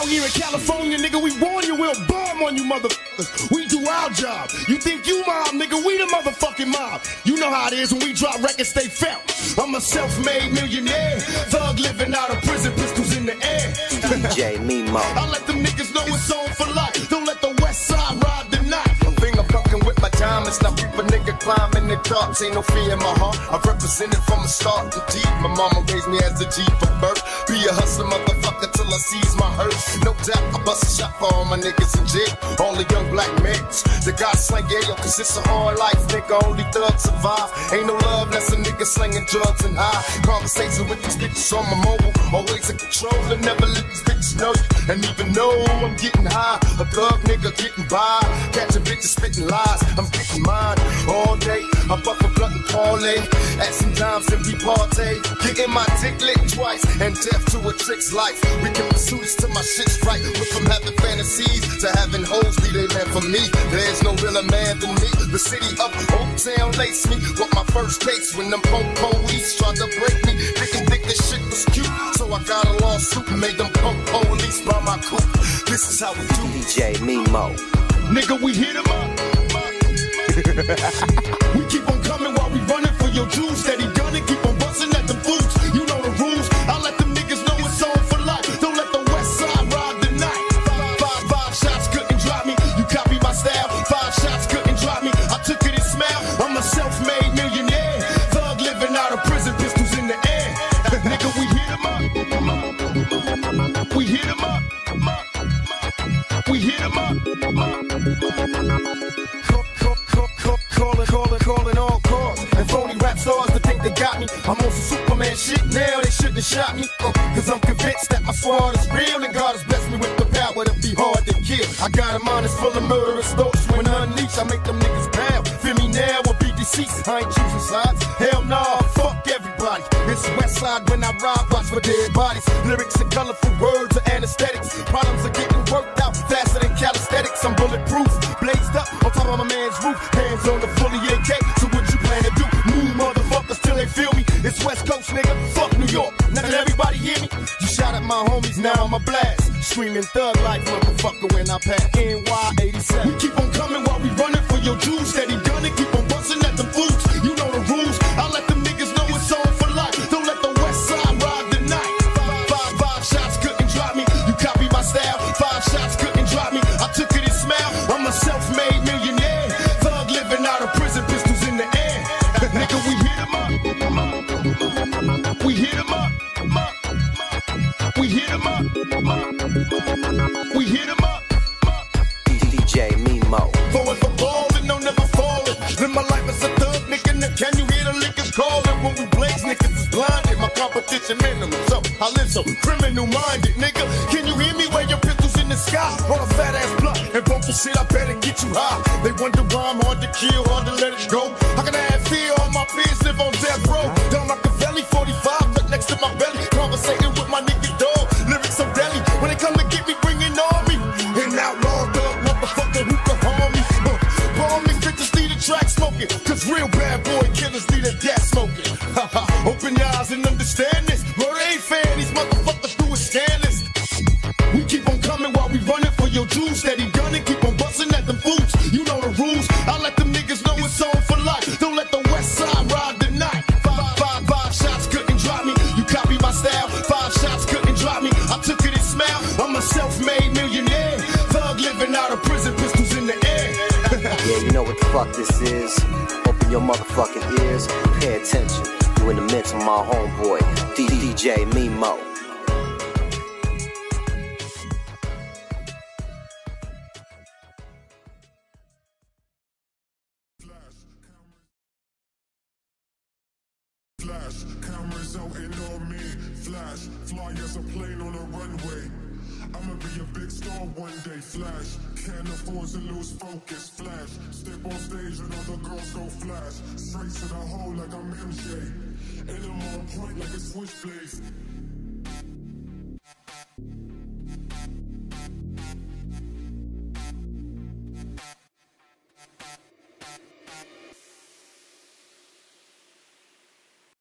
out here in California, nigga, we warn you, we'll bomb on you motherfuckers. We do our job. You think you mob, nigga, we the motherfucking mob. You know how it is when we drop records, they felt. I'm a self-made millionaire, thug living out of prison, pistols in the air. DJ Mimo. I let them niggas know it's on for life. Don't let the West Side rob the night. With my time, it's not for nigga climbing the tops. Ain't no fear in my heart. I represented from the start to deep. My mama raised me as a G for birth. Be a hustler, motherfucker, till I seize my hearse. No doubt, I bust a shot for all my niggas in jail. All the young black mix. The guy slang, yeah, yo, cause it's a hard life, nigga. Only thugs survive. Ain't no love, that's a nigga slinging drugs and high. Conversation with these bitches on my mobile. Always in control, and never let these bitches know you. And even though I'm getting high, a thug nigga getting by. Catching bitches spitting live. I'm getting mine all day. I buck a blunt and parlay. At some times and we partay. Getting my dick licked twice and deaf to a trick's life. We can pursue this till my shit's right. Went from having fantasies to having hoes be they meant for me. There's no realer man than me. The city of Oaktown laced me. What my first case when them punk police tried to break me. Thinking this shit was cute. So I got a lawsuit and made them punk police by my coupe. This is how we do. DJ Mimo. Nigga, we hit him up. We keep on coming while we running for your juice. Steady gunning, keep on busting at the fools. You know the rules. I let them niggas know it's on for life. Don't let the West Side rob the night. Five shots couldn't drop me. You copy my style. Five shots couldn't drop me. I took it and smiled. I'm a self-made millionaire. Thug living out of prison, pistols in the air. Nigga, we hit him up. We hit him up. We hit him up. Calling all cars and phony rap stars that think they got me. I'm on some Superman shit now, they shouldn't have shot me. Cause I'm convinced that my squad is real and God has blessed me with the power to be hard to kill. I got a mind that's full of murderous thoughts. When I unleash, I make them niggas bow. Feel me now or be deceased. I ain't choosing sides. Hell nah, fuck everybody. It's West Side when I ride, watch for dead bodies. Lyrics and colorful words are anesthetics. Problems are getting worked out faster than calisthenics. I'm bulletproof, blazed up on top of my man's roof. Hands on the fully AK. It's West Coast, nigga, fuck New York. Now that everybody hear me, you shout at my homies, now I'm a blast. Screaming thug life, motherfucker, when I pass NY87. We keep on coming while we running for your juice. Steady gunning, keep on busting at the fools. You know the rules, I let them niggas know it's on for life. Don't let the West Side rob the night. Five shots couldn't drop me. You copy my style, five shots couldn't drop me. I took it and smiled, I'm a self-made millionaire. Thug living out of prison, pistols in the air. Nigga, we hit him up. We hit him up, we hit him up, we hit him up. DJ Mimo. Throwing for ballin', no never fallin'. Live my life as a thug, nigga. Now can you hear the liquors callin'? When we blaze, niggas is blinded. My competition minimum, so I live so criminal minded, nigga. Can you hear me where your pistols in the sky? Roll a fat ass blunt and bump the shit. I better get you high. They wonder why I'm hard to kill, hard to let it go. How can I have fear? All my fears live on death row. Down like a valley, 45, but next to my belly. Conversating with my nigga dog. Lyrics so deadly. When they come to get me, bring an army. And outlaw dog, motherfucker, who can harm me? Bomb these bitches need a track smoking. Cause real bad boy killers need a gas smoking. Open your eyes and understand this. Murder ain't fair, these motherfuckers do it scandalous. We keep on coming while we running for your juice. Steady gunning, keep on busting at them fools. You know the rules. I let them niggas know it's on for life. Don't let the West Side rob the night. Five shots couldn't drop me. You copy my style. Five shots couldn't drop me. I took it and smiled. I'm a self-made millionaire. Thug living out of prison, pistols in the air. Yeah, you know what the fuck this is. Open your motherfucking ears. Pay attention. You in the midst of my homeboy, DJ Mimo. Flash, cameras out and on me. Flash, fly as a plane on a runway. I'ma be a big star one day. Flash, can't afford to lose focus. Flash, step on stage and other girls go flash. Straight to the hole like I'm MJ. And I'm on point like a switchblade.